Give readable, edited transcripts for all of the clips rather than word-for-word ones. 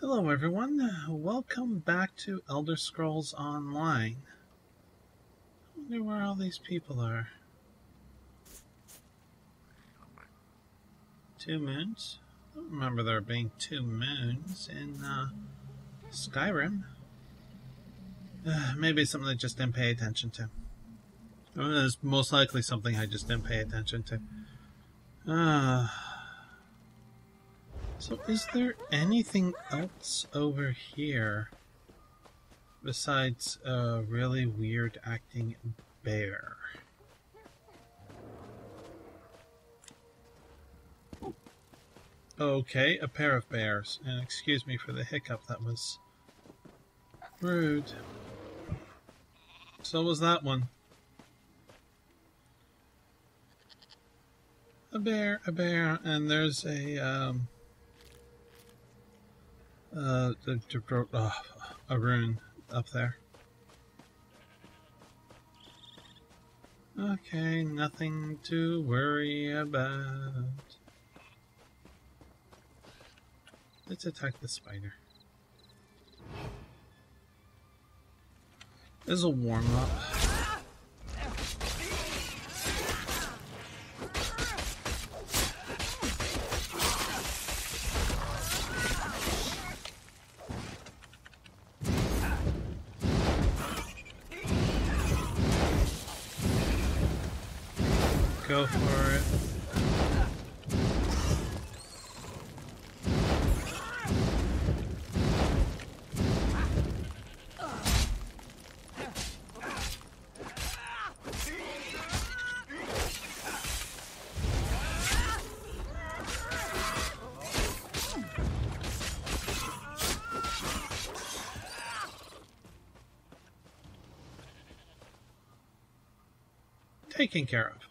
Hello everyone, welcome back to Elder Scrolls Online. I wonder where all these people are. 2 moons? I don't remember there being 2 moons in Skyrim. Maybe something I just didn't pay attention to. I mean, it's most likely something I just didn't pay attention to. So is there anything else over here besides a really weird acting bear? Okay, a pair of bears. And excuse me for the hiccup, that was rude. So was that one. A bear, and there's a rune up there. Okay, nothing to worry about. Let's attack the spider. This is a warm-up. Go for it. Taken care of.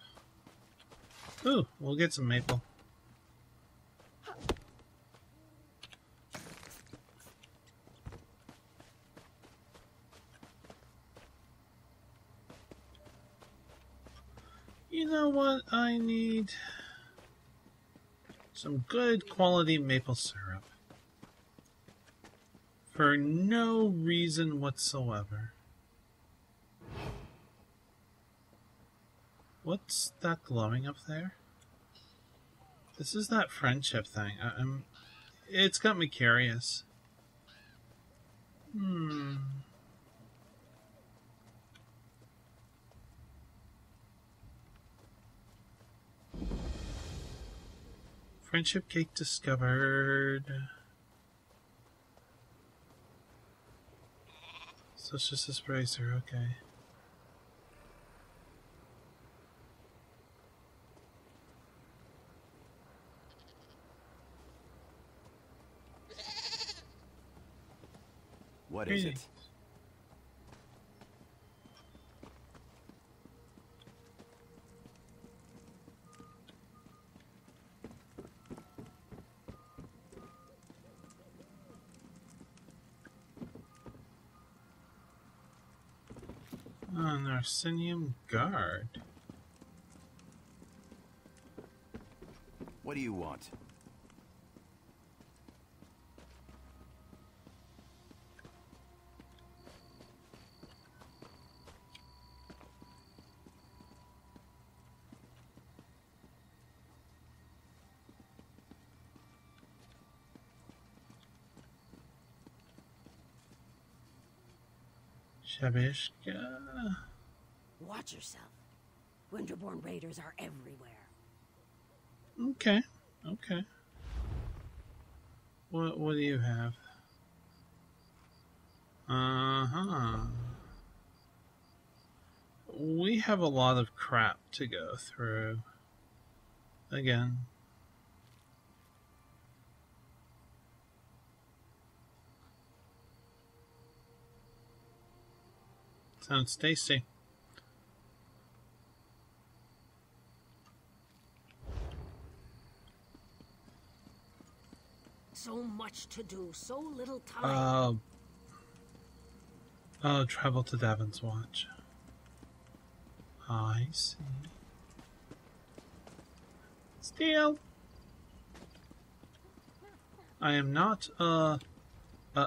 Ooh, we'll get some maple. You know what? I need some good quality maple syrup. For no reason whatsoever. What's that glowing up there? This is that friendship thing. It's got me curious. Friendship cake discovered. So it's just this bracer, okay. What is it? An Orsinium guard. What do you want? Shabishka. Watch yourself. Winterborn raiders are everywhere. Okay, okay. What do you have? We have a lot of crap to go through. Again. Sounds tasty. So much to do, so little time. Oh, travel to Davon's Watch. I see. Steal. I am not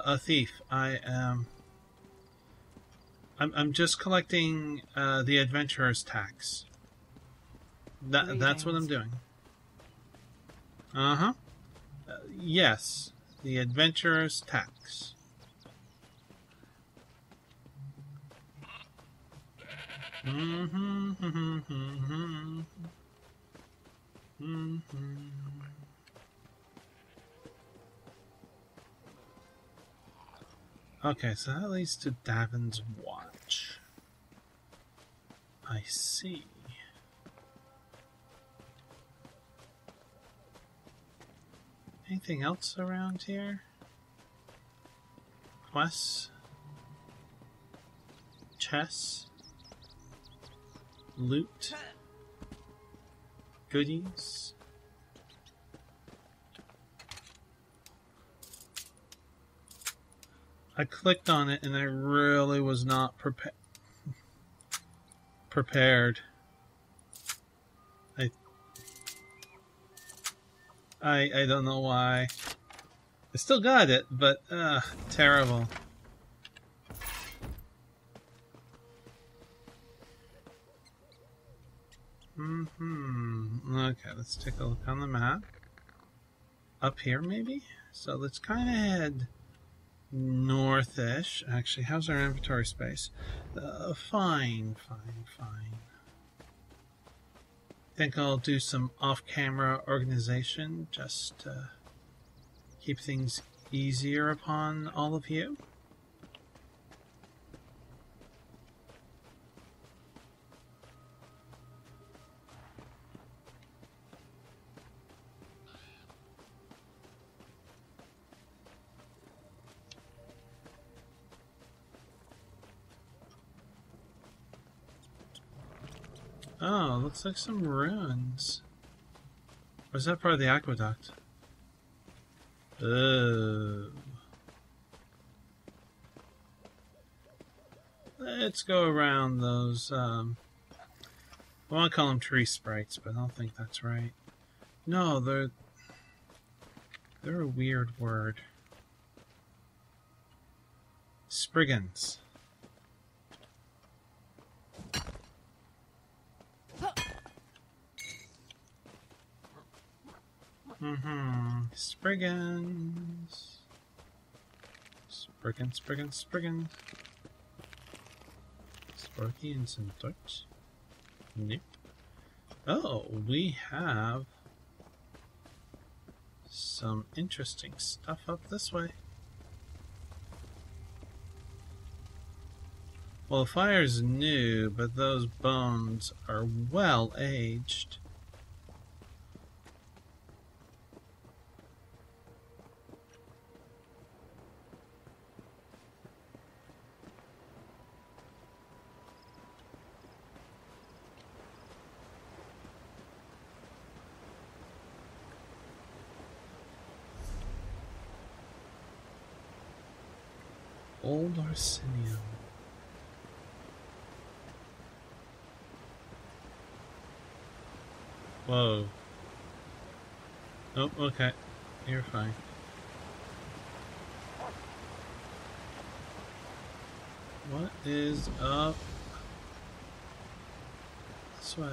a thief. I'm just collecting the adventurer's tax. That's what I'm doing. Uh-huh. Yes, the adventurer's tax. Okay, so that leads to Davon's Watch. I see. Anything else around here? Quests? Chess? Loot? Goodies? I clicked on it and I really was not prepared. I don't know why. I still got it, but terrible. Okay, let's take a look on the map. Up here maybe? So let's kind of head northish. Actually, how's our inventory space? Fine. I think I'll do some off-camera organization just to keep things easier upon all of you. Oh, looks like some ruins. Or is that part of the aqueduct? Oh. Let's go around those, I want to call them tree sprites, but I don't think that's right. No, they're a weird word. Spriggans. Spriggans. Spriggans. Sparky and some darts. Nope. Oh, we have some interesting stuff up this way. Well, the fire's new, but those bones are well aged. Old Orsinium. Whoa. Oh, okay. You're fine. What is up this way?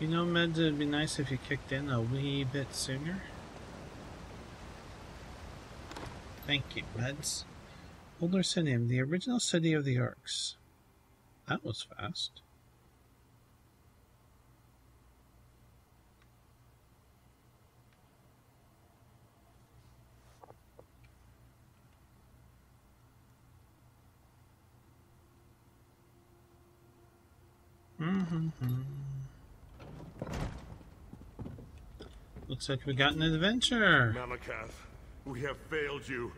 You know, Med, it'd be nice if you kicked in a wee bit sooner. Thank you, Meds. Old Orsinium, the original city of the Orcs. That was fast. Looks like we got an adventure. Malacath. We have failed you.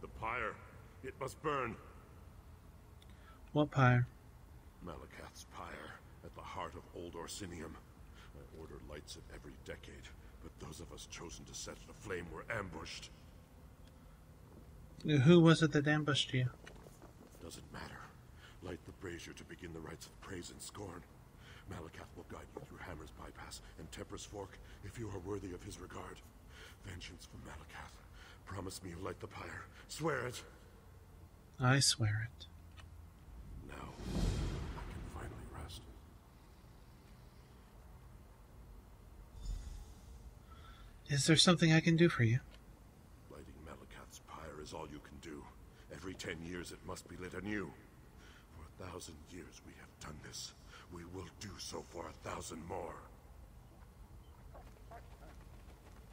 The pyre. It must burn. What pyre? Malacath's pyre at the heart of Old Orsinium. I order lights at every decade, but those of us chosen to set it aflame were ambushed. Who was it that ambushed you? Doesn't matter. Light the brazier to begin the rites of praise and scorn. Malacath will guide you through Hammer's Bypass. Bypass and Temper's Fork if you are worthy of his regard. Vengeance from Malacath. Promise me you light the pyre. Swear it! I swear it. Now, I can finally rest. Is there something I can do for you? Lighting Malacath's pyre is all you can do. Every 10 years it must be lit anew. For 1,000 years we have done this. We will do so for 1,000 more.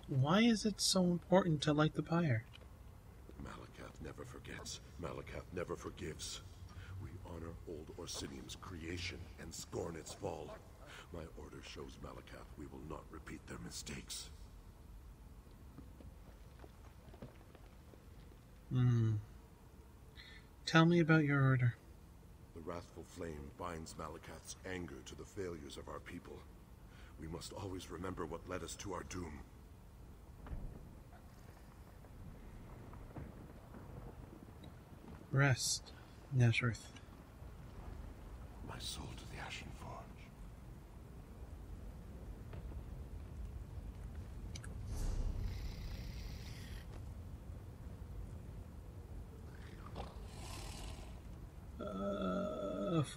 Why is it so important to light the pyre? Malacath never forgets. Malacath never forgives. We honor old Orsinium's creation and scorn its fall. My order shows Malacath we will not repeat their mistakes. Hmm. Tell me about your order. The wrathful flame binds Malacath's anger to the failures of our people. We must always remember what led us to our doom. Rest, Neshirith. My soul to the Ashen Forge.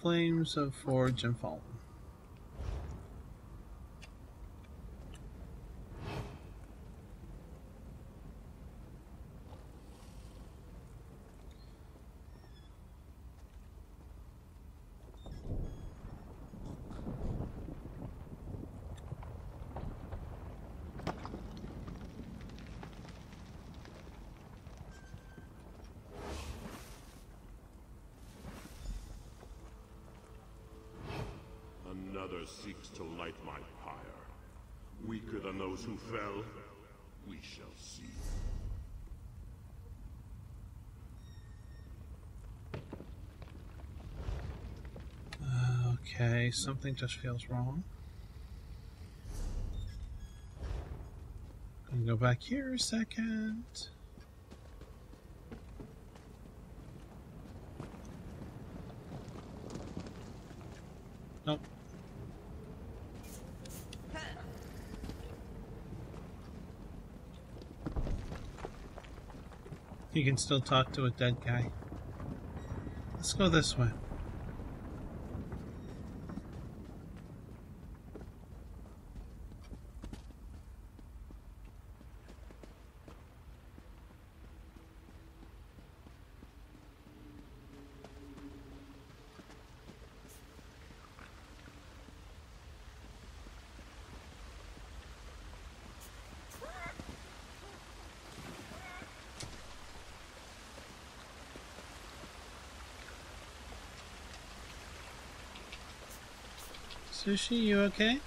Flames of Forge and Fallen. Seeks to light my pyre. Weaker than those who fell, we shall see. Okay, something just feels wrong. I'm gonna go back here a second. Nope. You can still talk to a dead guy. Let's go this way. Sushi, you okay?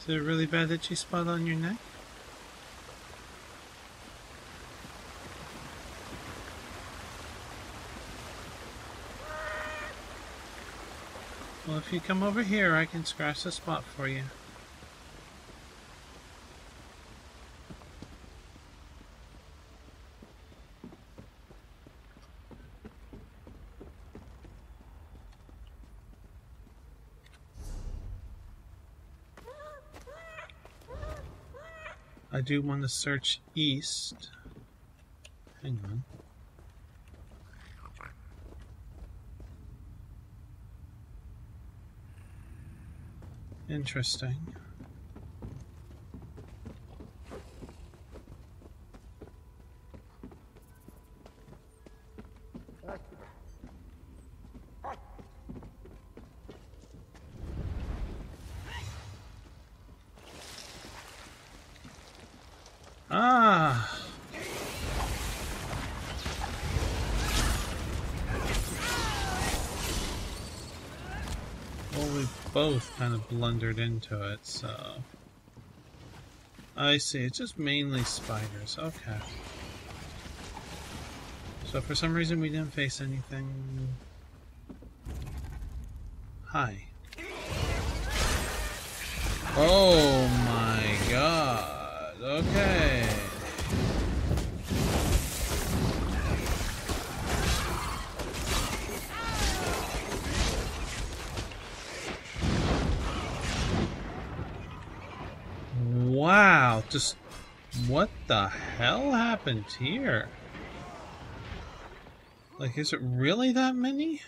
Is it a really bad itchy spot on your neck? Well, if you come over here, I can scratch the spot for you. I do want to search east. Hang on. Interesting. Both kind of blundered into it, so I see. It's just mainly spiders. Okay. So for some reason we didn't face anything. Hi. Oh my god. Okay. just... What the hell happened here? Like, is it really that many?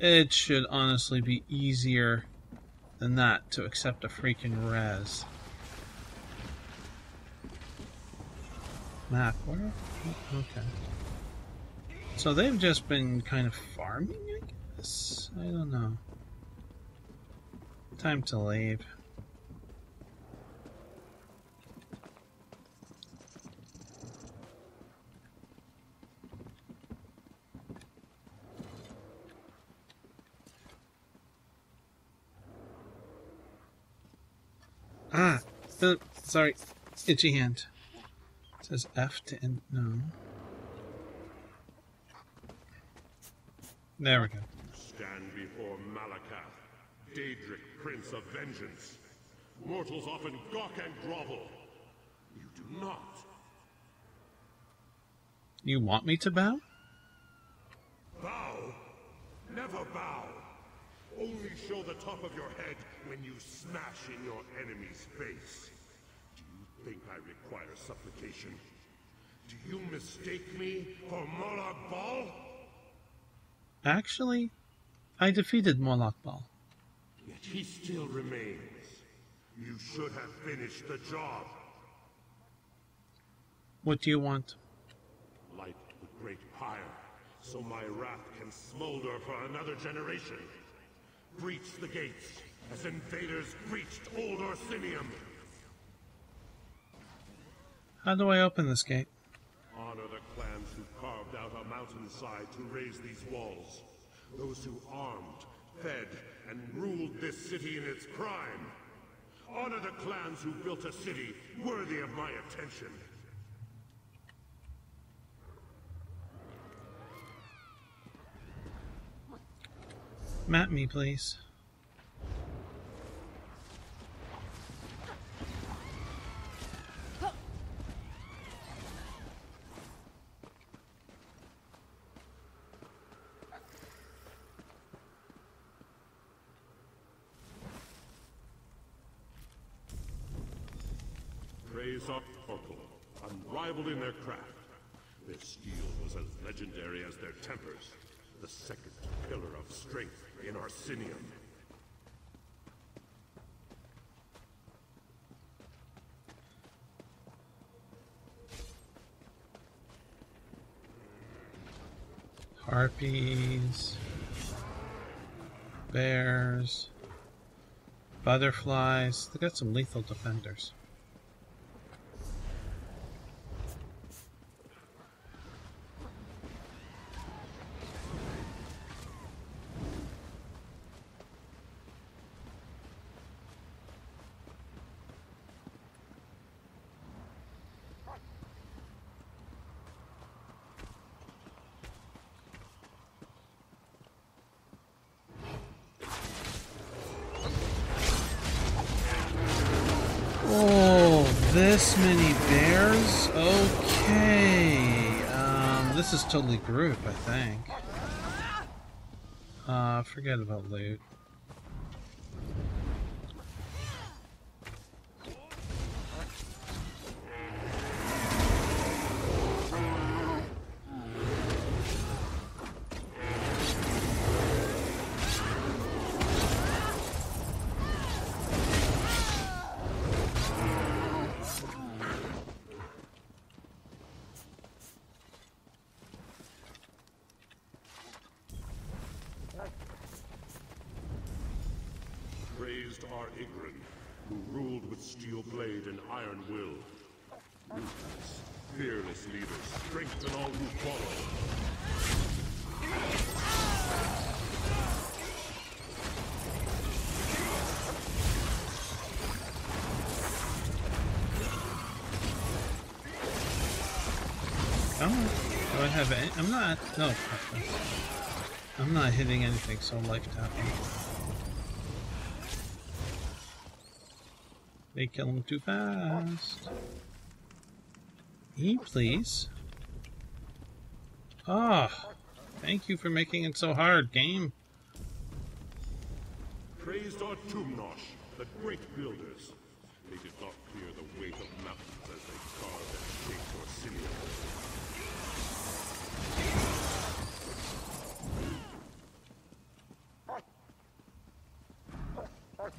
It should honestly be easier than that to accept a freaking res. Map, where? Okay. So they've just been kind of farming, I guess? I don't know. Time to leave. Ah, sorry, itchy hand. It says F to end. No. There we go. Stand before Malacath, Daedric, Prince of Vengeance. Mortals often gawk and grovel. You do not. You want me to bow? Bow? Never bow. Only show the top of your head when you smash in your enemy's face. Do you think I require supplication? Do you mistake me for Molag Bal? Actually, I defeated Molag Bal. Yet he still remains. You should have finished the job. What do you want? Light the great pyre, so my wrath can smolder for another generation. Breach the gates, as invaders breached old Orsinium. How do I open this gate? Honor the clans who carved out a mountainside to raise these walls. Those who armed, fed, and ruled this city in its crime. Honor the clans who built a city worthy of my attention. Map me, please. Praise our oracle, unrivaled in their craft. Their steel was as legendary as their tempers. The second pillar of strength in Orsinium. Harpies, bears, butterflies. They got some lethal defenders. This many bears? Okay. This is totally group, I think. Forget about loot. Are Igran, who ruled with steel blade and iron will. Ruthless, fearless leaders strengthen all who follow. Do I have any? I'm not. No, I'm not hitting anything. So life tapping. They kill him too fast. E, please. Ah, thank you for making it so hard, game. Praised Oortumnosh, the great builders. They did not clear the weight of mountains as they carved and shaped Orsinium. Okay.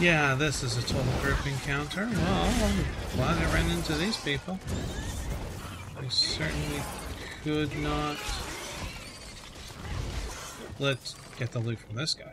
Yeah, this is a total group encounter. Well, I'm glad I ran into these people. I certainly could not... Let's get the loot from this guy.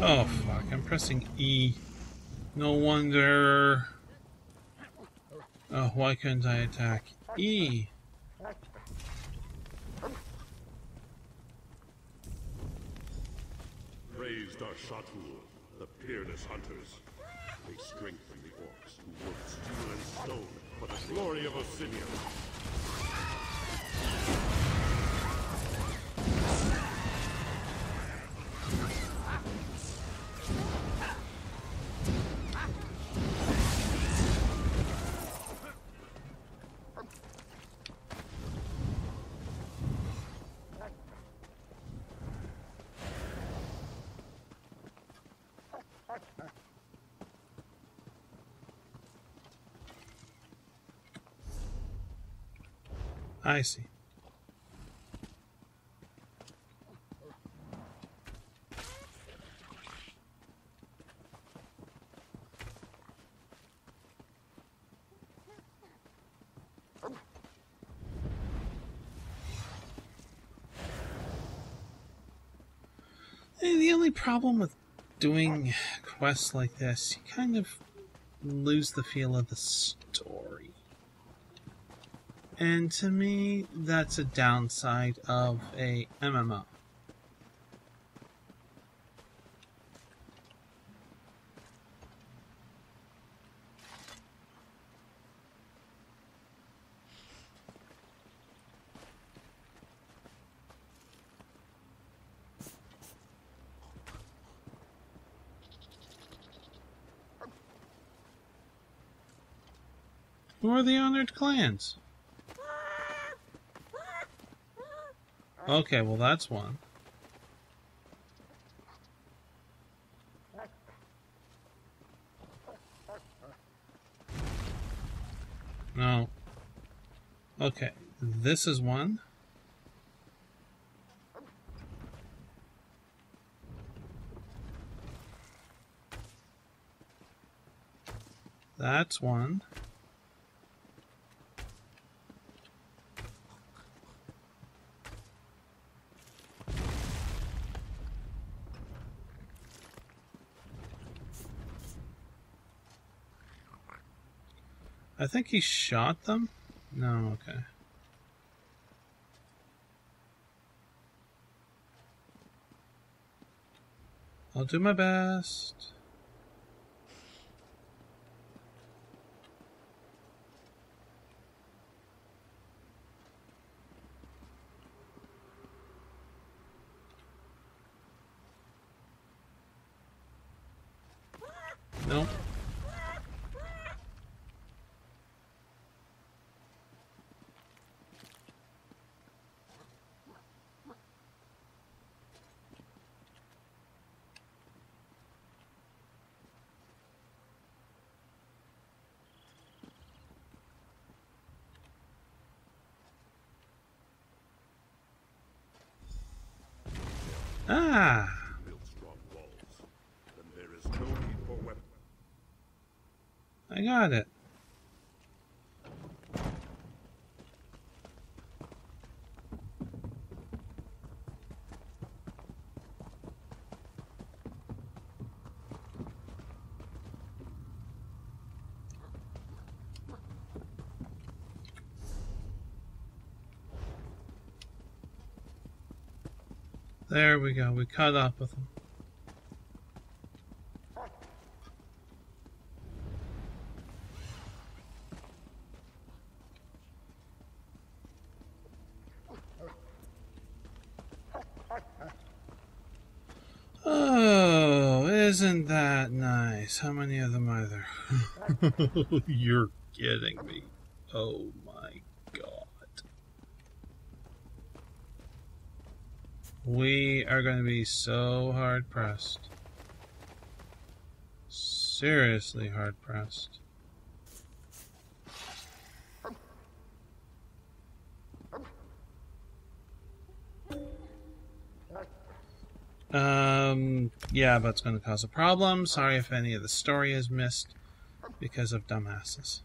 Oh fuck, I'm pressing E. No wonder... Oh, why couldn't I attack E? Praised our Shatul, the peerless hunters. They strengthen the orcs who work steel and stone for the glory of Orsinium. I see. The only problem with doing quests like this, you kind of lose the feel of the story. And to me, that's a downside of a MMO. Who are the honored clans? Okay, well that's one. No. Okay, this is one. That's one. I think he shot them? No, okay. I'll do my best. Nope. Ah. I got it. There we go, we caught up with him. Oh, isn't that nice? How many of them are there? You're kidding me. Oh my god. We are going to be so hard-pressed. Seriously hard-pressed. Yeah, but it's going to cause a problem. Sorry if any of the story is missed because of dumbasses.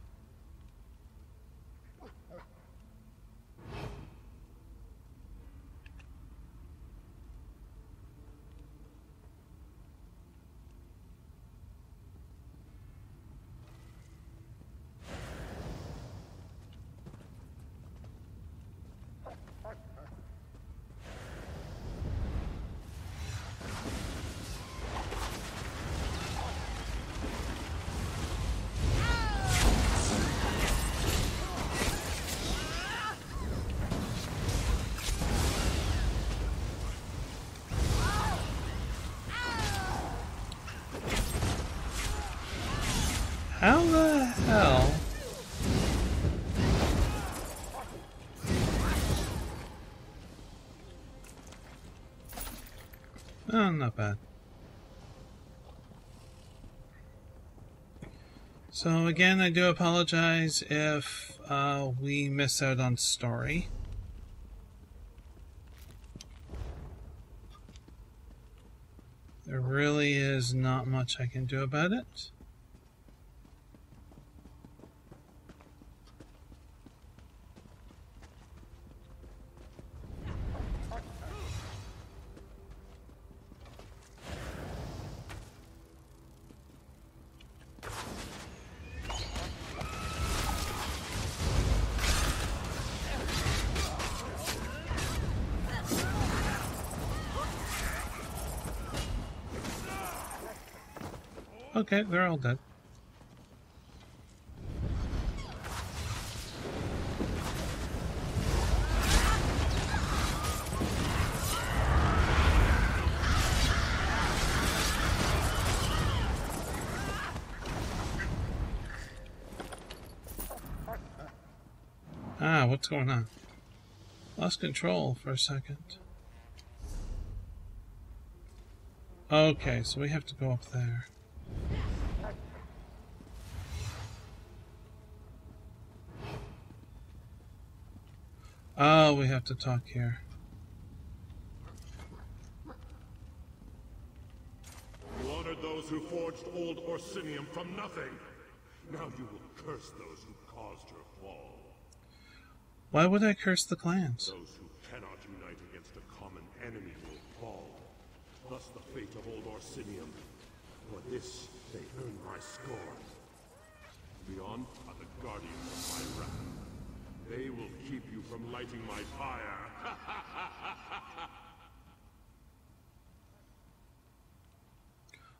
How the hell? Oh, not bad. So again, I do apologize if we miss out on story. There really is not much I can do about it. Okay, they're all dead. Ah, what's going on? Lost control for a second. Okay, so we have to go up there. Oh, we have to talk here. You honored those who forged old Orsinium from nothing. Now you will curse those who caused her fall. Why would I curse the clans? Those who cannot unite against a common enemy will fall. Thus the fate of old Orsinium. For this, they earn my scorn. Beyond are the guardians of my wrath. They will keep you from lighting my fire.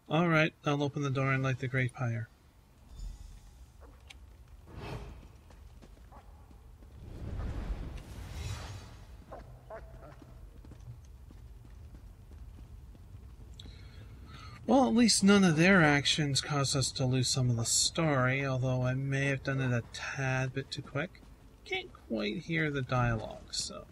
All right, I'll open the door and light the great fire. Well, at least none of their actions caused us to lose some of the story, although I may have done it a tad bit too quick. Can't quite hear the dialogue, so.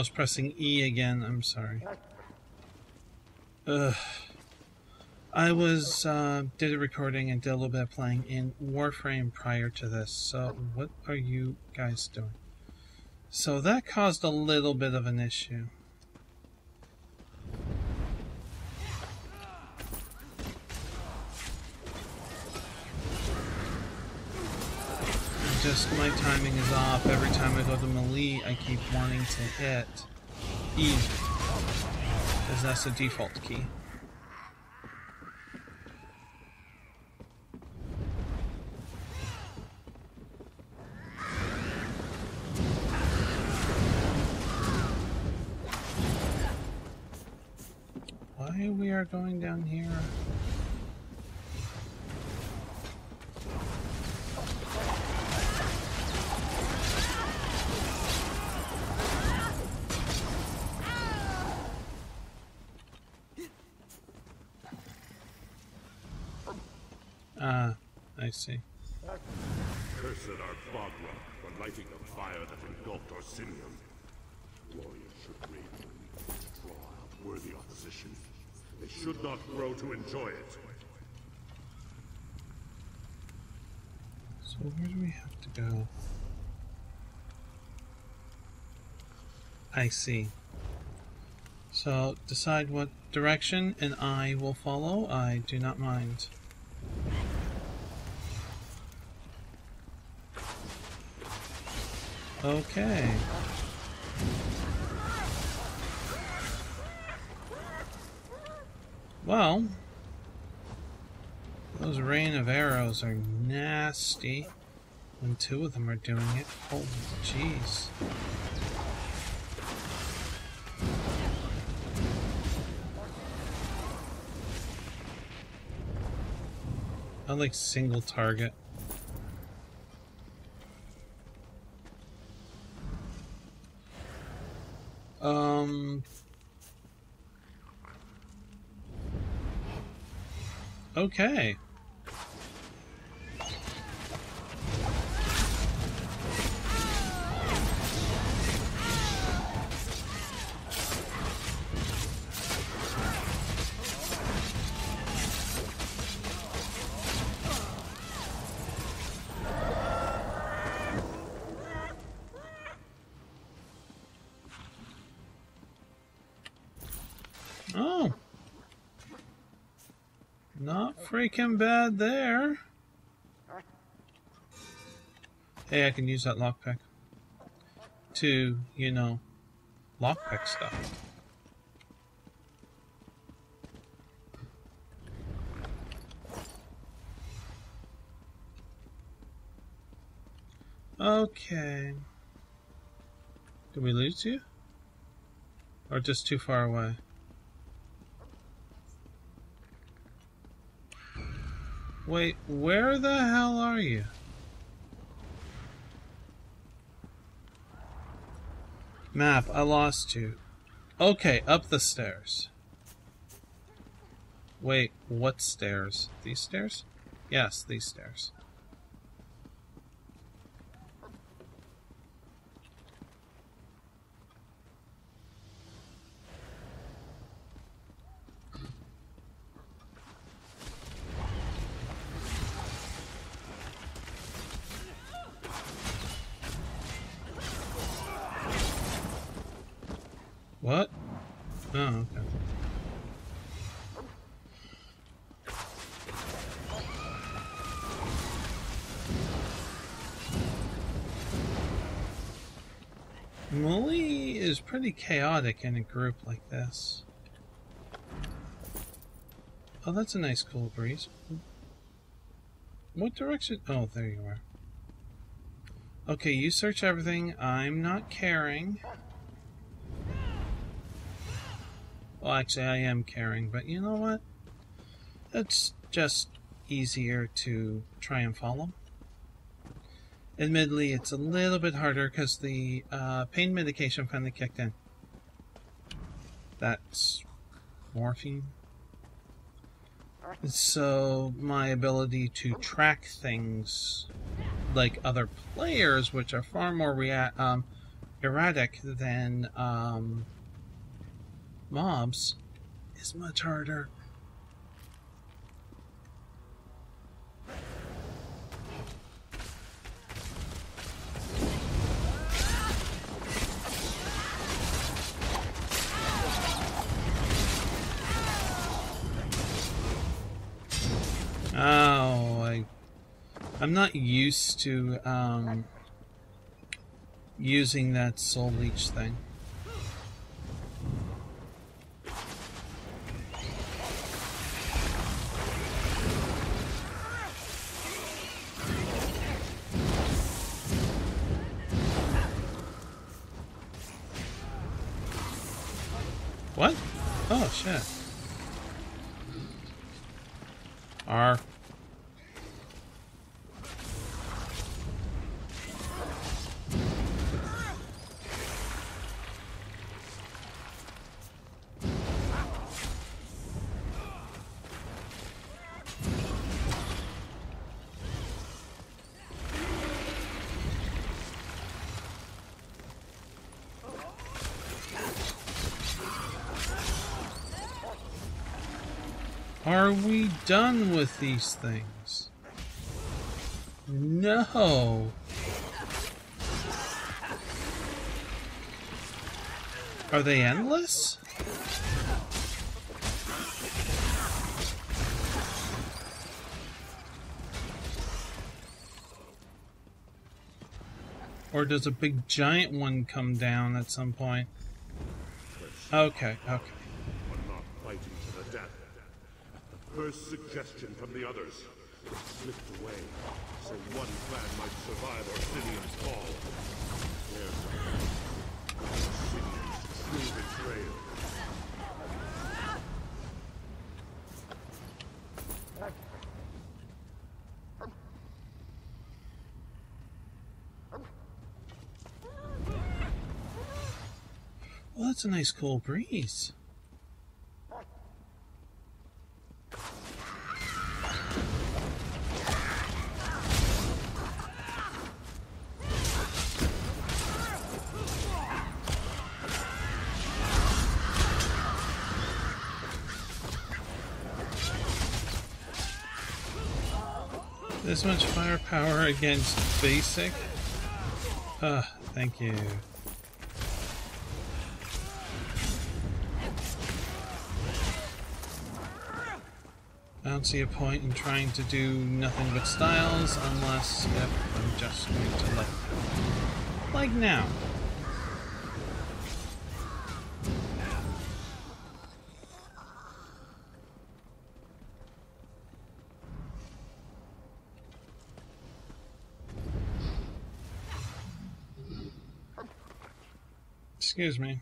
was pressing E again. I'm sorry. Ugh. I was, did a recording and did a little bit of playing in Warframe prior to this. So what are you guys doing? So that caused a little bit of an issue. Just my timing is off. Every time I go to melee, I keep wanting to hit E, because that's the default key. Why we are going down here? I see. Cursed our Bogwell for lighting the fire that engulfed Orsinium. Warriors should read and draw out worthy opposition. They should not grow to enjoy it. So where do we have to go? I see. So decide what direction and I will follow. I do not mind. Okay. Well, those rain of arrows are nasty when two of them are doing it. Holy jeez. I like single target. Okay. Freaking bad there. Hey, I can use that lockpick to, you know, lockpick stuff. Okay. Did we lose you? Or just too far away? Wait, where the hell are you? Map, I lost you. Okay, up the stairs. Wait, what stairs? These stairs? Yes, these stairs. What? Oh, okay. Melee is pretty chaotic in a group like this. Oh, that's a nice cool breeze. What direction? Oh, there you are. Okay, you search everything. I'm not caring. Well, actually, I am caring, but you know what? It's just easier to try and follow. Admittedly, it's a little bit harder because the pain medication finally kicked in. That's morphine. And so my ability to track things like other players, which are far more erratic than mobs is much harder. Oh, I'm not used to using that soul leech thing. What? Oh, shit. R. Are we done with these things? No. Are they endless? Or does a big giant one come down at some point? Okay, okay. First suggestion from the others slipped away, so one clan might survive Orsinium's fall. There's Orsinium's true betrayal. Well, that's a nice cool breeze. This much firepower against basic? Thank you. I don't see a point in trying to do nothing but styles unless if I'm just going to let them. Like now. Excuse me.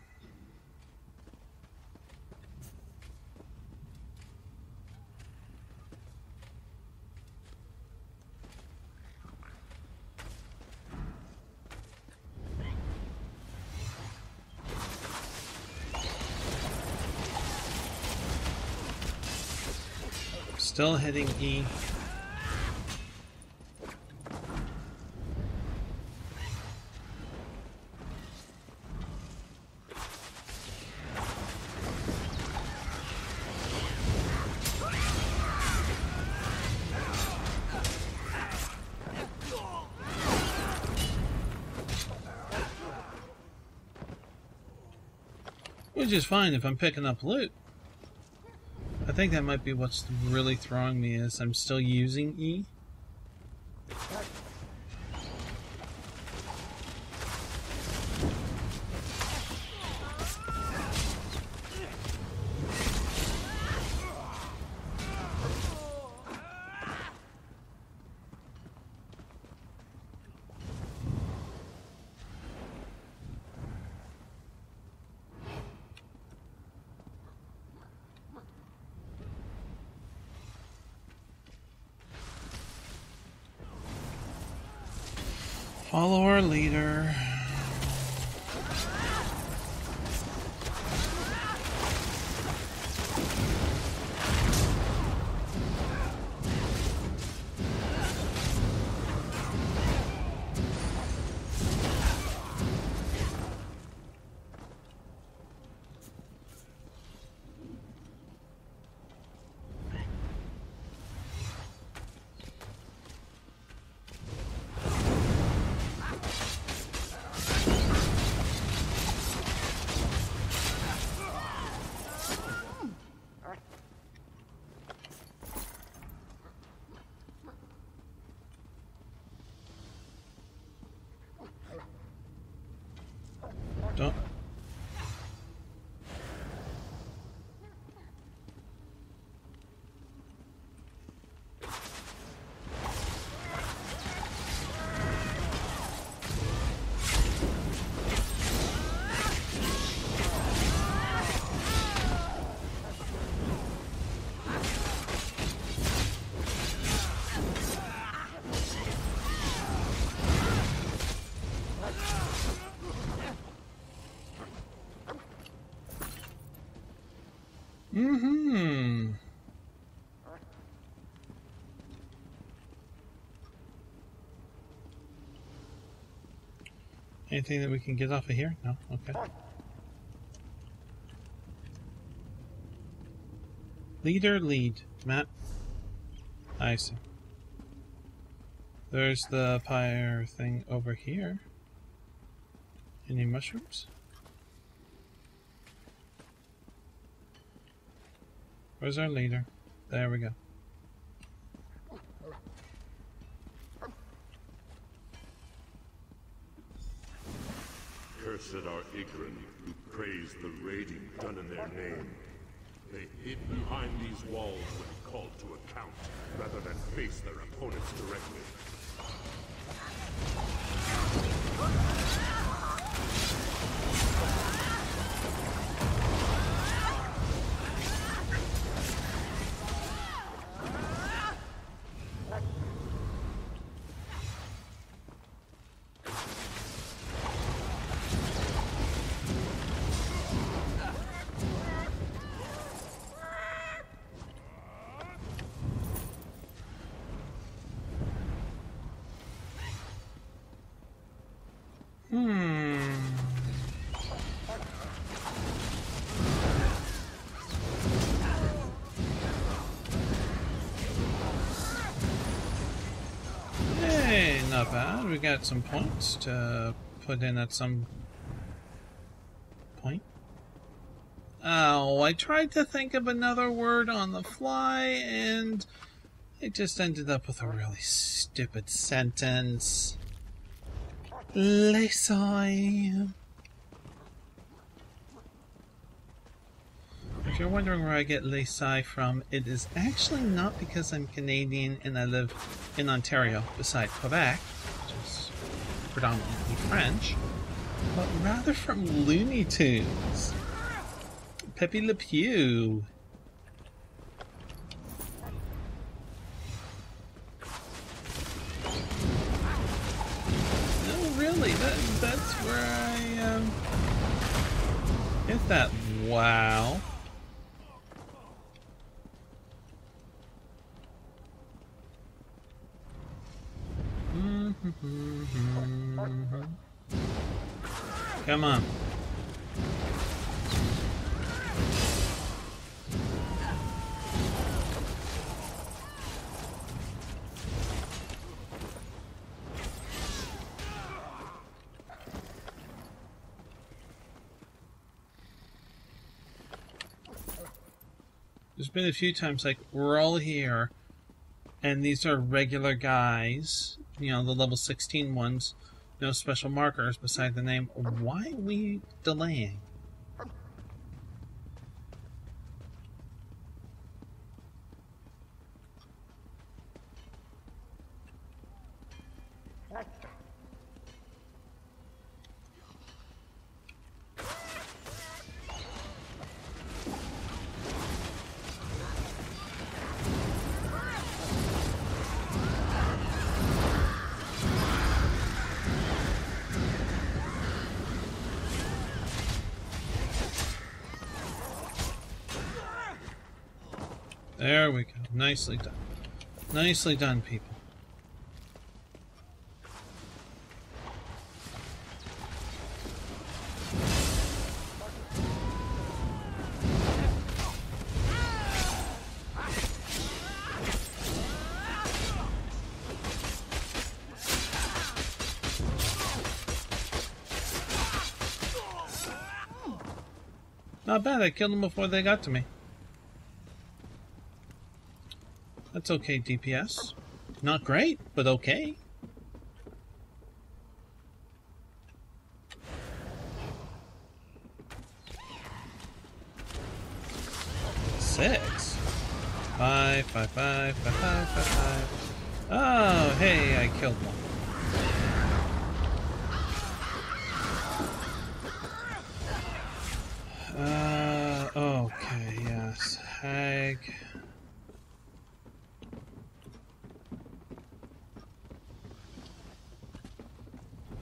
Still hitting E. Which is fine if I'm picking up loot. I think that might be what's really throwing me is I'm still using E. Follow our leader. Mm-hmm. Anything that we can get off of here? No? Okay. Leader lead, Matt. I see. There's the pyre thing over here. Any mushrooms? Where's our leader? There we go. Cursed are ignorant who praise the raiding done in their name. They hid behind these walls when called to account, rather than face their opponents directly. Not bad. We got some points to put in at some point. Oh, I tried to think of another word on the fly and it just ended up with a really stupid sentence. Lesai. If you're wondering where I get Lesai from, it is actually not because I'm Canadian and I live in Ontario, beside Quebec, which is predominantly French, but rather from Looney Tunes. Pepe Le Pew. No, really, that's where I get that. Wow. Come on. There's been a few times, like, we're all here, and these are regular guys, you know, the level 16 ones. No special markers beside the name. Why are we delaying? There we go. Nicely done. Nicely done, people. Not bad. I killed them before they got to me. That's okay, DPS. Not great, but okay. Six. Five, five, five, five, five, five, five. Oh, hey, I killed one. Okay, yes. Hag.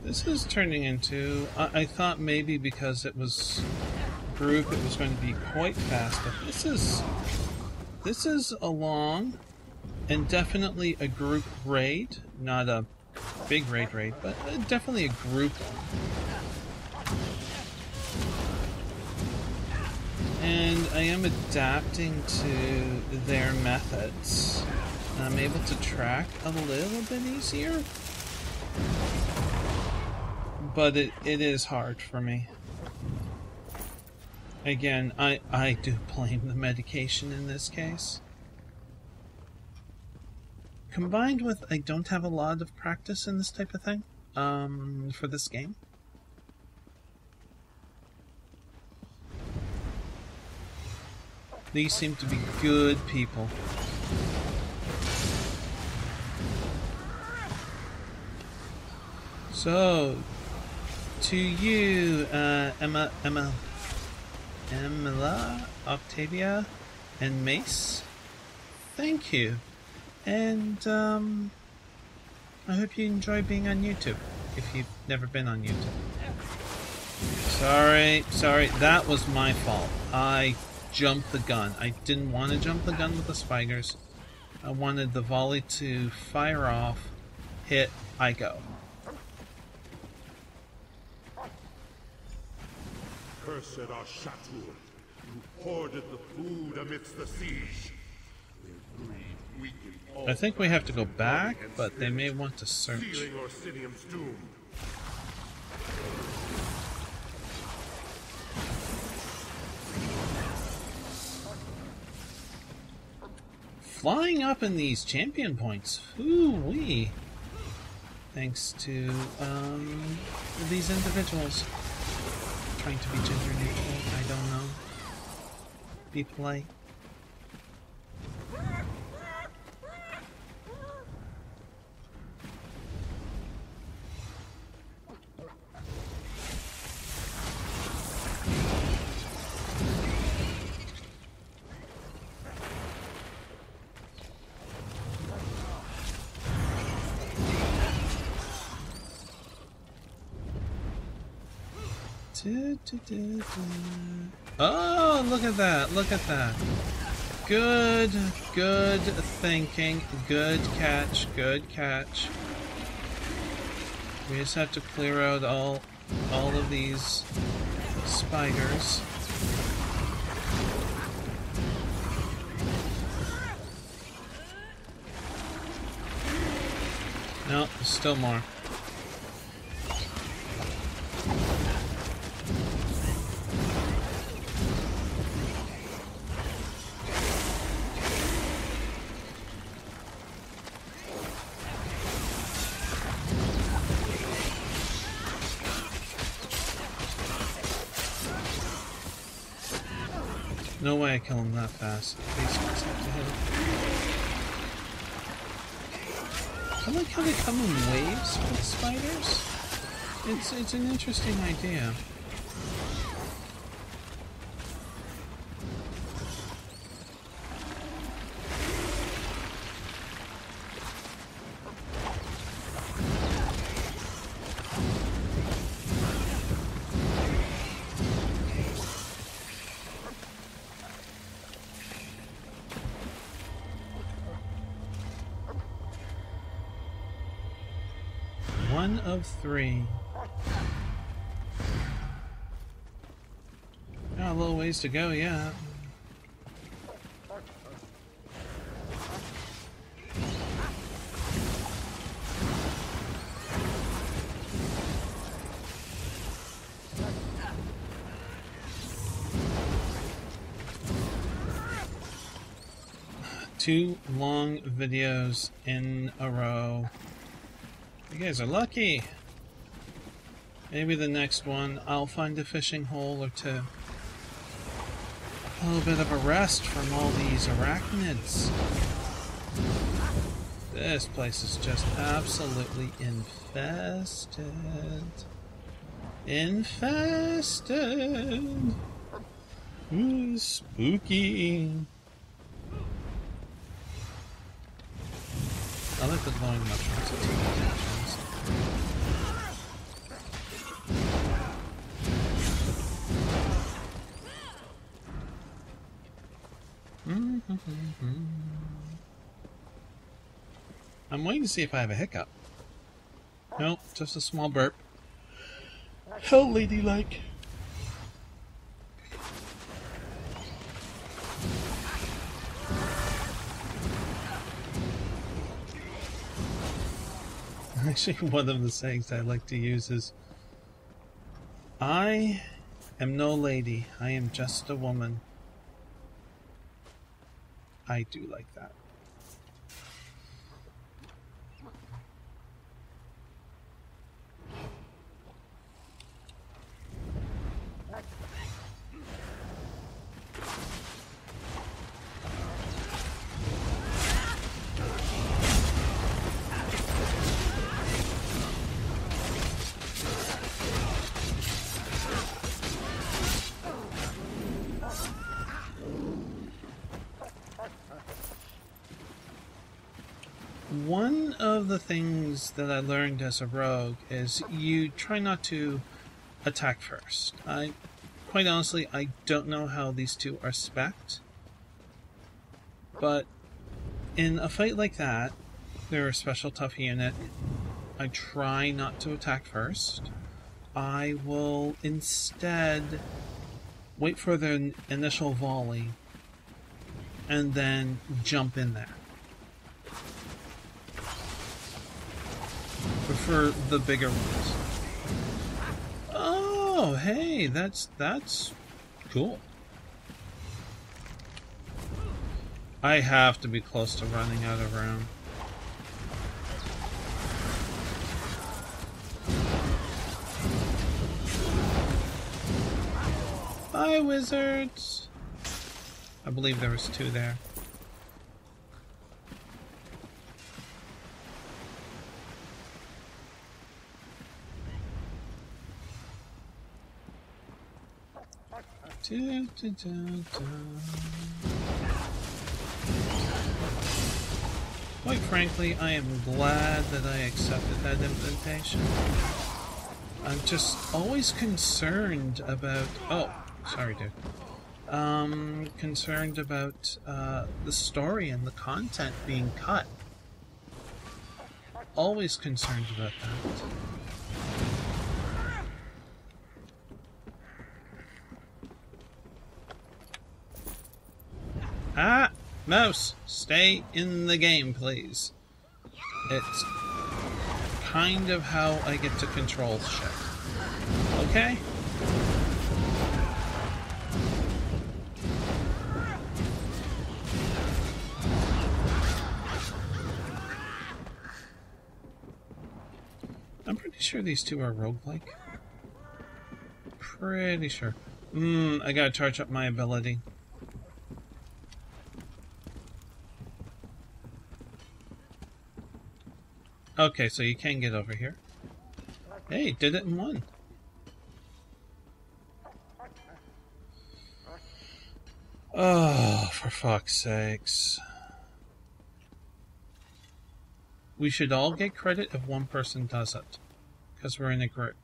This is turning into... I thought maybe because it was group, it was going to be quite fast, but this is a long and definitely a group raid, not a big raid, but definitely a group one. And I am adapting to their methods. I'm able to track a little bit easier, but it is hard for me. Again, I do blame the medication in this case. Combined with, I don't have a lot of practice in this type of thing, for this game. These seem to be good people. So, to you, Emila, Octavia, and Mace, thank you, and I hope you enjoy being on YouTube, if you've never been on YouTube. Sorry, that was my fault. I jumped the gun. I didn't want to jump the gun with the spikers. I wanted the volley to fire off, hit, I go. Cursed are Shatu, who hoarded the food amidst the siege. I think we have to go back, but they may want to search. Orsinium's doom. Flying up in these champion points. Ooh-wee. Thanks to these individuals. Trying to be gender neutral, I don't know. Be polite. Oh, look at that, look at that. Good thinking, good catch. We just have to clear out all of these spiders. No, still more. No way I kill him that fast. I like how they come in waves with spiders. It's an interesting idea. One of three. Got a little ways to go, yeah. Two long videos in a row. You guys are lucky. Maybe the next one I'll find a fishing hole or two. A little bit of a rest from all these arachnids. This place is just absolutely infested. Infested! Ooh, spooky! I like the glowing mushrooms. I'm waiting to see if I have a hiccup. Nope, just a small burp. How ladylike. Actually, one of the sayings I like to use is, I am no lady, I am just a woman. I do like that. One of the things that I learned as a rogue is you try not to attack first. I, quite honestly, I don't know how these two are spec'd, but in a fight like that, they're a special tough unit. I try not to attack first. I will instead wait for their initial volley and then jump in there. Prefer the bigger ones. Oh, hey, that's cool. I have to be close to running out of room. Bye, wizards. I believe there was two there. Quite frankly, I am glad that I accepted that invitation. I'm just always concerned about... Oh, sorry, dude. Concerned about the story and the content being cut. Always concerned about that. Ah! Mouse! Stay in the game, please. It's kind of how I get to control shit. Okay? I'm pretty sure these two are roguelike. Pretty sure. I gotta charge up my ability. Okay, so you can get over here. Hey, did it in one. Oh, for fuck's sakes. We should all get credit if one person does it, because we're in a group.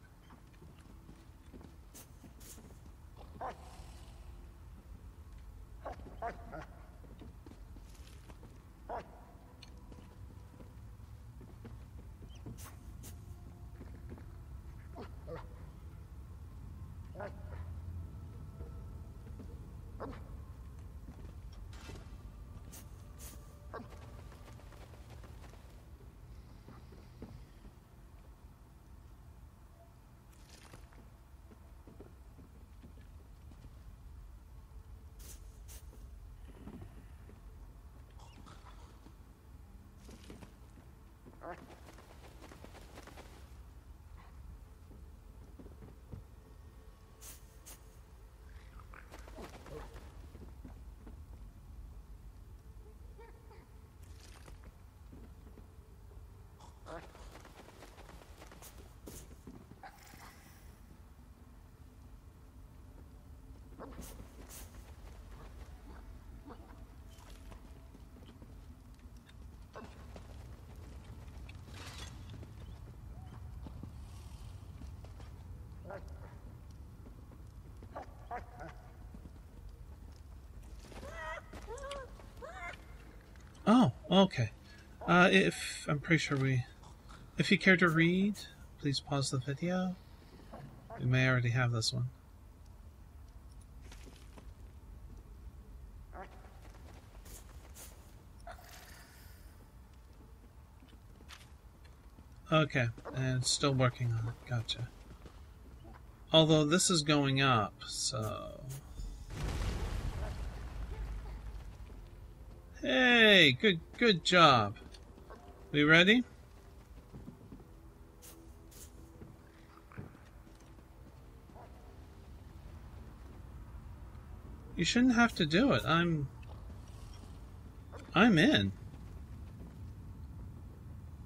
Oh, okay. If I'm pretty sure we, if you care to read, please pause the video. We may already have this one. Okay, and it's still working on it. Gotcha. Although this is going up, so... Hey, good job. We ready? You shouldn't have to do it. I'm in.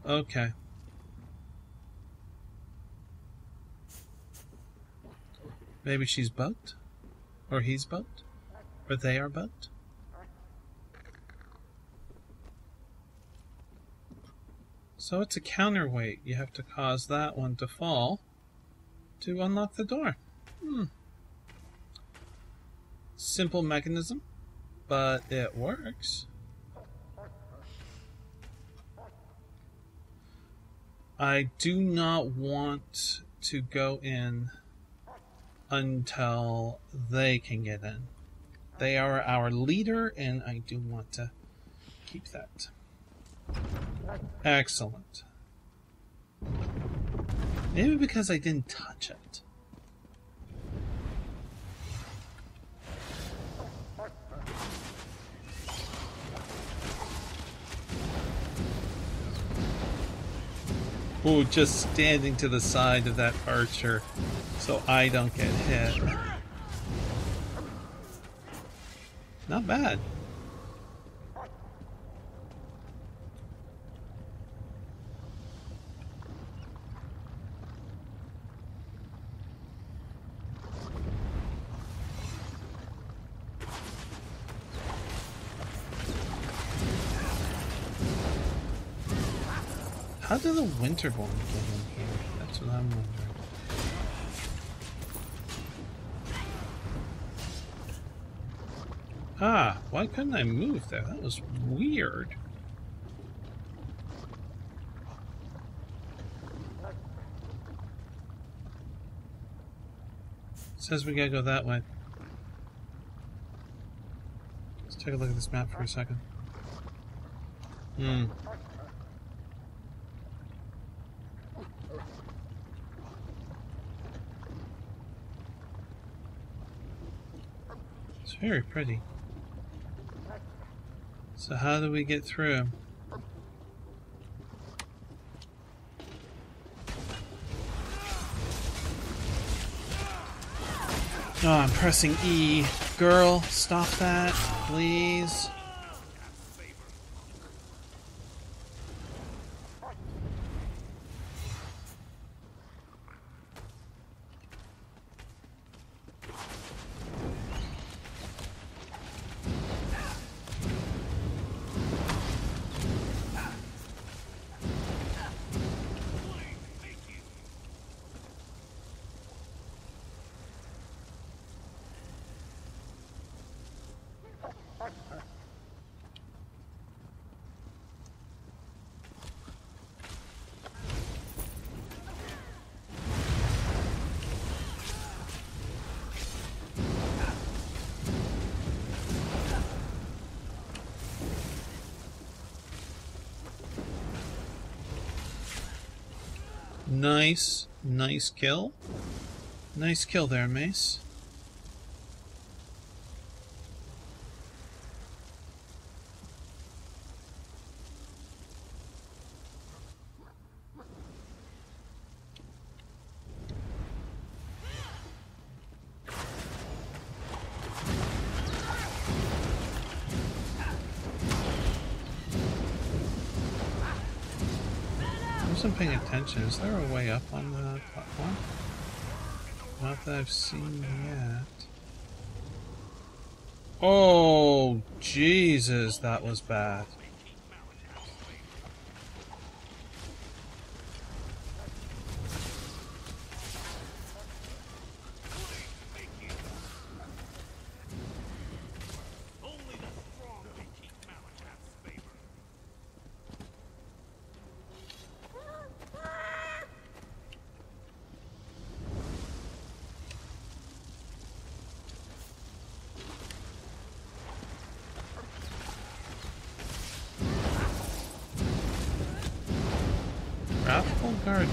Okay. Maybe she's bugged? Or he's bugged? Or they are bugged? So it's a counterweight. You have to cause that one to fall to unlock the door. Hmm. Simple mechanism, but it works. I do not want to go in until they can get in. They are our leader, and I do want to keep that. Excellent. Maybe because I didn't touch it. Ooh, just standing to the side of that archer so I don't get hit. Not bad. How do the Winterborn get in here? That's what I'm wondering. Ah, why couldn't I move there? That was weird. Says we gotta go that way. Let's take a look at this map for a second. Hmm. Very pretty. So how do we get through? Oh, I'm pressing E. Girl, stop that, please. Nice, nice kill. Nice kill there, Mace. Paying attention. Is there a way up on the platform? Not that I've seen yet. Oh, Jesus, that was bad. garden.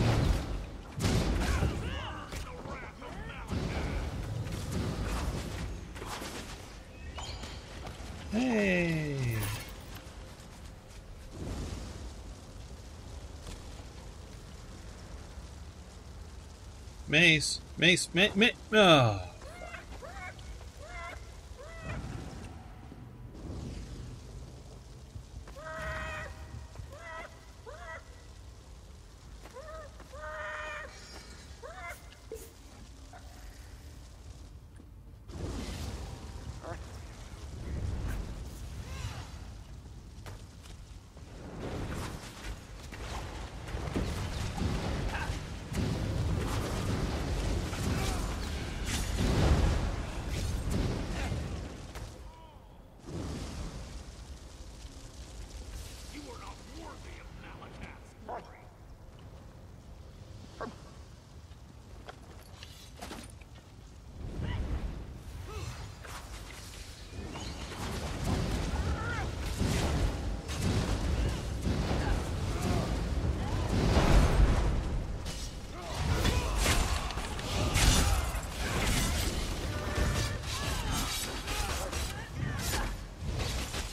Hey! Mace! Mace! Mace! Oh!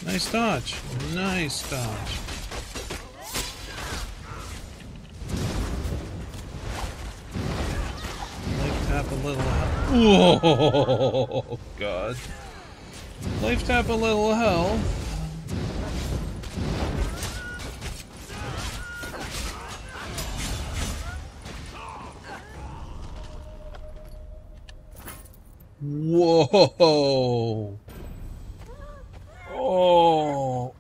Nice dodge. Nice dodge. Life tap a little health. Whoa, God. Life tap a little health. Whoa. Oh,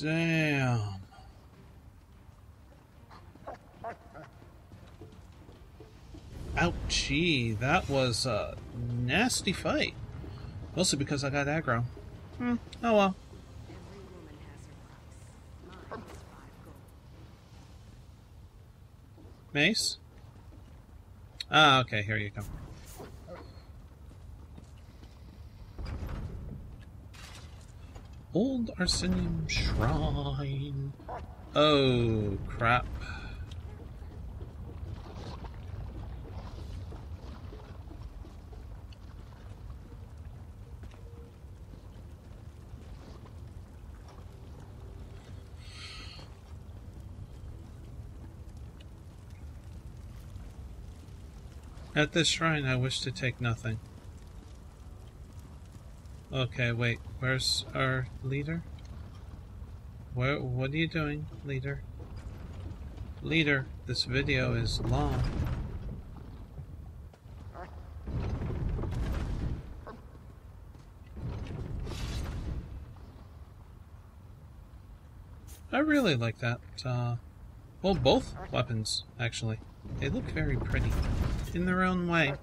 damn. Ouchie, that was a nasty fight. Mostly because I got aggro. Oh well. Mace? Ah, okay, here you come. Old Orsinium Shrine. Oh, crap. At this shrine, I wish to take nothing. Okay, wait, where's our leader? Where, what are you doing, leader? Leader, this video is long. I really like that, well, both weapons, actually. They look very pretty, in their own way.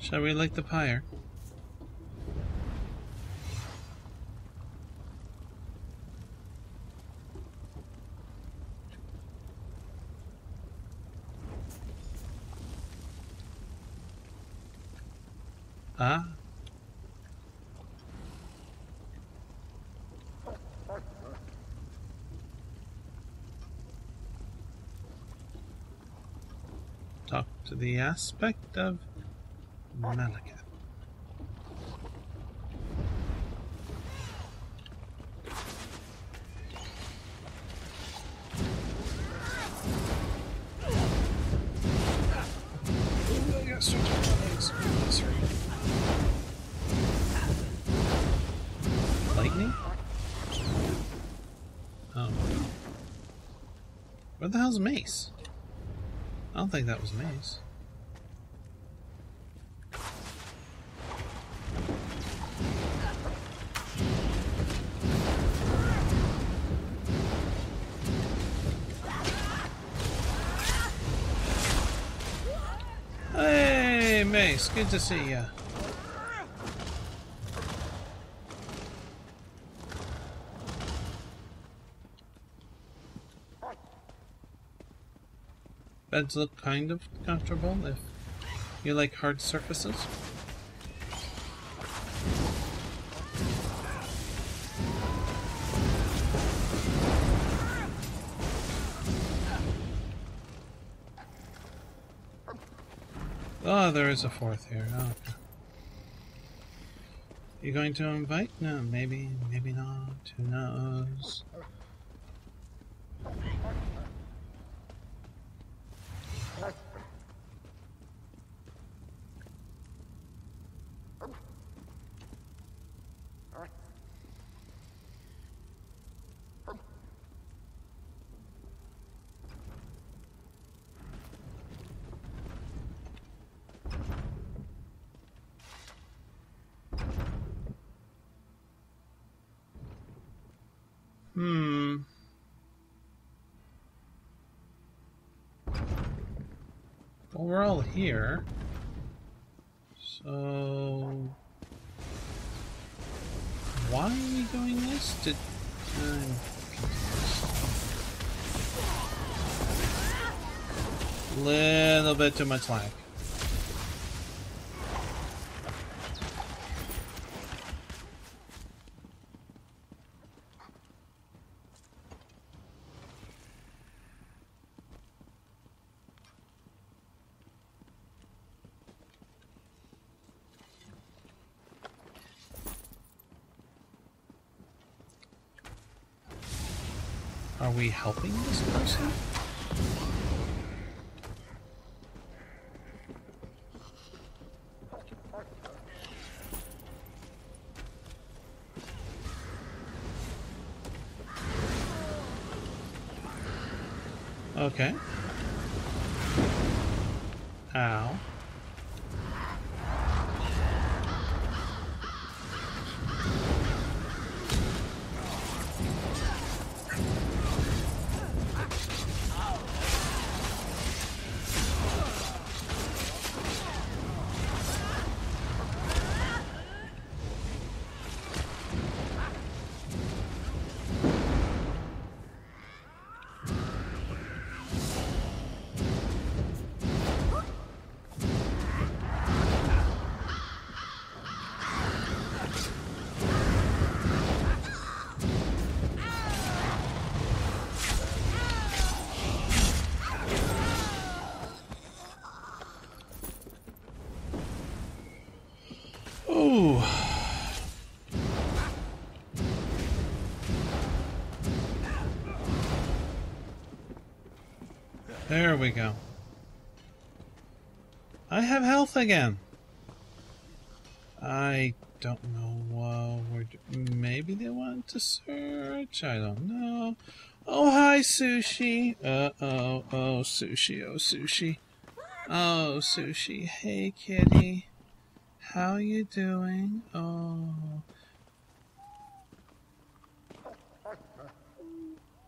Shall we light the pyre? Ah? Talk to the aspect of Malacath. Lightning? Oh. Where the hell's Mace? I don't think that was Mace. Mace, good to see ya. Beds look kind of comfortable if you like hard surfaces. Oh, there is a fourth here. Oh, okay. You going to invite? No, maybe, maybe not. Who knows? Well, we're all here, so why are we doing this? Did a little bit too much lag. Are we helping this person? Okay. Ow. There we go. I have health again. I don't know. Maybe they want to search. I don't know. Oh, hi, Sushi. Oh, Sushi. Oh, Sushi. Oh, Sushi. Hey, kitty. How you doing? Oh.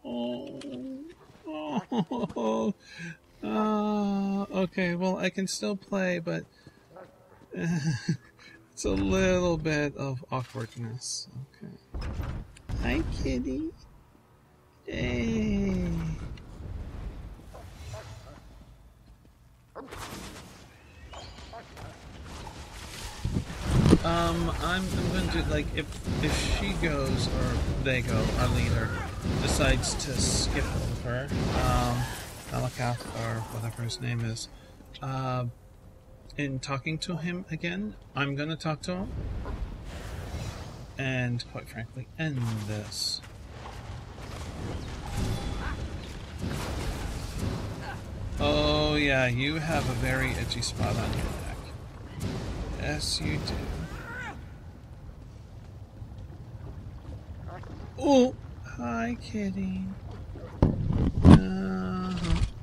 Oh. Oh. Oh. Okay, well, I can still play, but it's a little bit of awkwardness. Okay. Hi, kitty. Hey. I'm going to, like, if she goes, or they go, our leader decides to skip over, Malacath, or whatever his name is, in talking to him again, I'm going to talk to him, and, quite frankly, end this. Oh, yeah, you have a very itchy spot on your neck. Yes, you do. Oh, hi, kitty.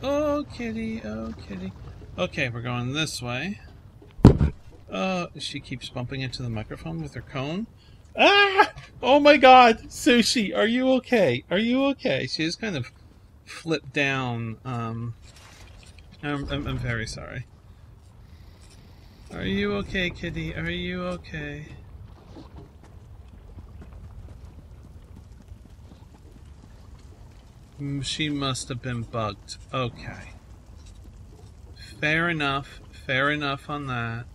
Oh, kitty. Oh, kitty. Okay, we're going this way. She keeps bumping into the microphone with her cone. Ah! Oh my God, Sushi, are you okay? Are you okay? She just kind of flipped down. I'm very sorry. Are you okay, kitty? Are you okay? She must have been bugged. Okay. Fair enough. Fair enough on that.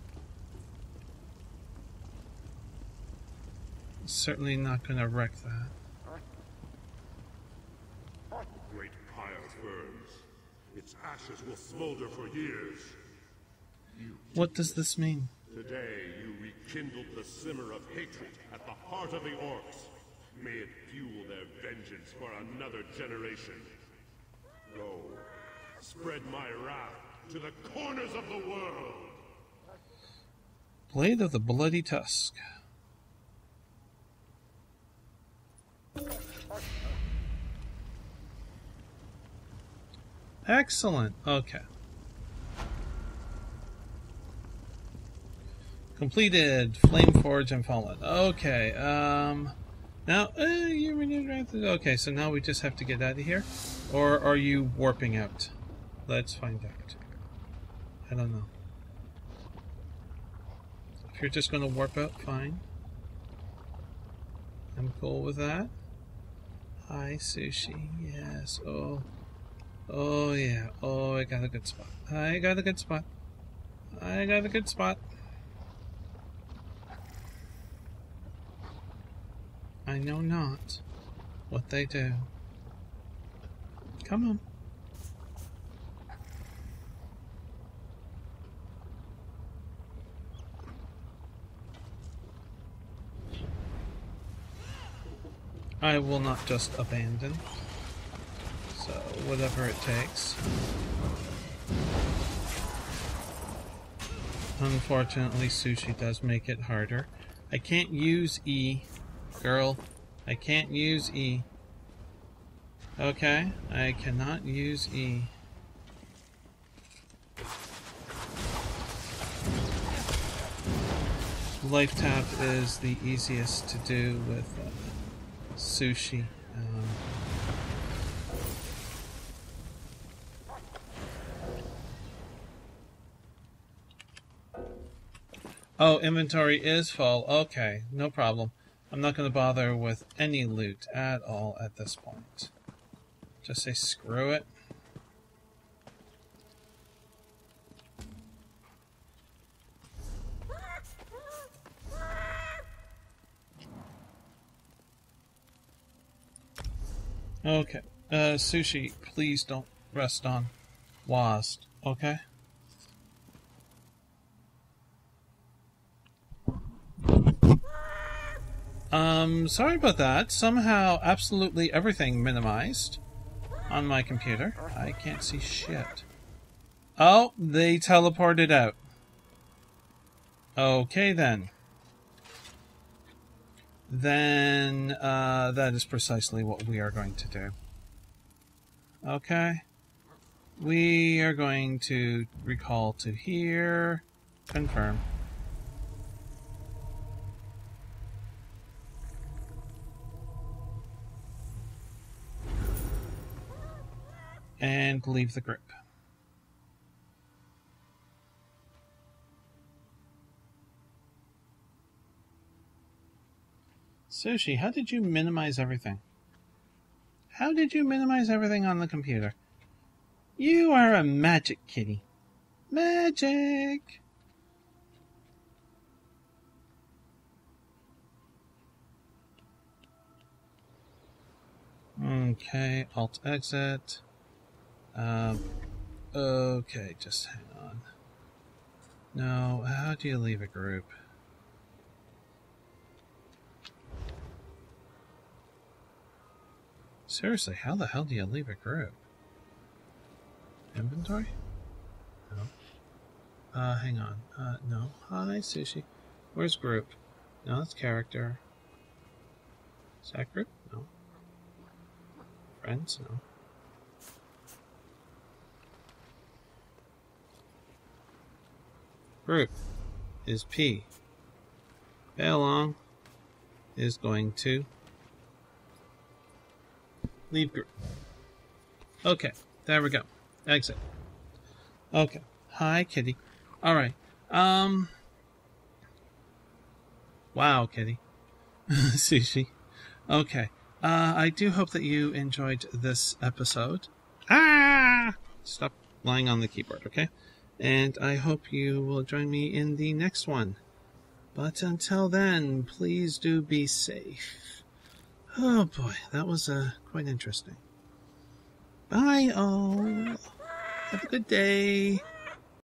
Certainly not going to wreck that. Great pile burns. Its ashes will smolder for years. What does this mean? Today you rekindled the simmer of hatred at the heart of the orcs. May it fuel their vengeance for another generation. Go, spread my wrath to the corners of the world. Blade of the Bloody Tusk. Excellent. Okay. Completed. Flame Forge and Fallen. Okay. Now you renewed wrath. Okay, so now we just have to get out of here, or are you warping out? Let's find out. I don't know. If you're just going to warp out, fine. I'm cool with that. Hi, sushi. Yes. Oh. Oh yeah. Oh, I got a good spot. I got a good spot. I got a good spot. I know not what they do. Come on. I will not just abandon. So, whatever it takes. Unfortunately, sushi does make it harder. I can't use E. Girl, I can't use E. Okay, I cannot use E. Life tap is the easiest to do with sushi. Oh, inventory is full. Okay, no problem. I'm not going to bother with any loot at all at this point. Just say screw it. Okay. Sushi, please don't rest on Waz, okay? Sorry about that. Somehow, absolutely everything minimized on my computer. I can't see shit. Oh, they teleported out. Okay, then. Then, that is precisely what we are going to do. Okay. We are going to recall to here. Confirm. And leave the group. Sushi, how did you minimize everything? How did you minimize everything on the computer? You are a magic kitty. Magic! Okay, alt exit. Okay, just hang on. No, how do you leave a group? Seriously, how the hell do you leave a group? Inventory? No. Hang on. No. Hi, sushi. Where's group? No, that's character. Is that group? No. Friends? No. Group is P. Belong is going to leave group. Okay, there we go. Exit. Okay. Hi, kitty. Alright. Wow, kitty. Sushi. Okay. I do hope that you enjoyed this episode. Ah! Stop lying on the keyboard, okay? And I hope you will join me in the next one. But until then, please do be safe. Oh boy, that was quite interesting. Bye all. Have a good day.